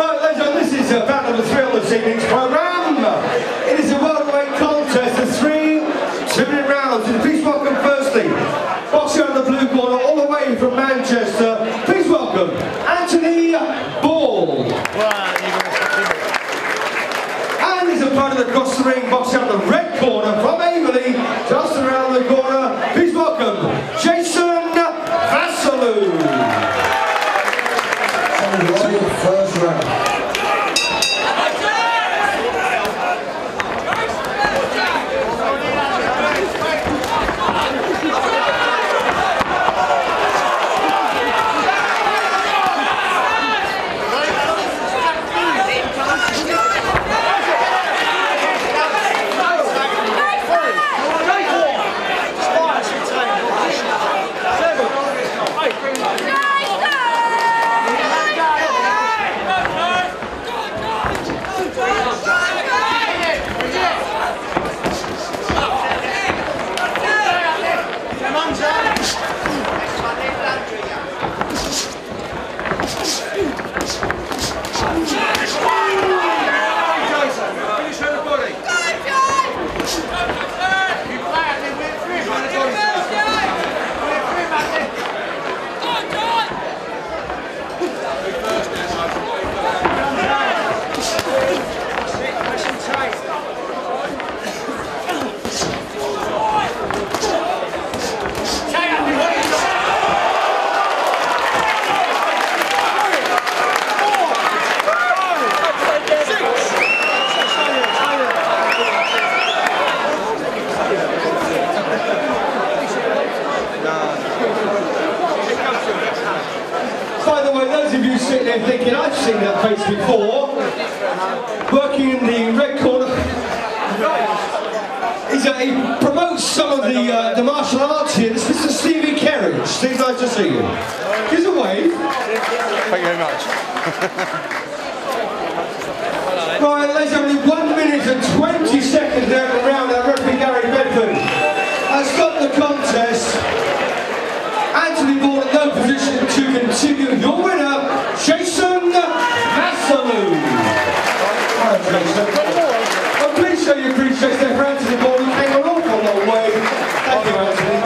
Right, ladies and gentlemen, this is about number 3 on this evening's programme. It is a welterweight contest of 3 2-minute rounds. And please welcome, firstly, boxer in the blue corner, all the way from Manchester. Please welcome Anthony Ball. And his opponent across the ring, boxer in the red corner from Averley, just around the corner. Please welcome Jason Vassalou. First round. Thinking I've seen that face before. Working in the red corner, he promotes some of the martial arts here. This is Stevie Carriage. Steve, nice to see you. Here's a wave. Thank you very much. Right, ladies and gentlemen, 1 minute and 20 seconds down the round. Our referee Gary Bedford has stopped the contest. Anthony Ball in no position to continue. Your winner, Jason Vassalou. Right, Jason. Well, please show your appreciation for Anthony Ball. He came an awful long way. Thank you, Anthony.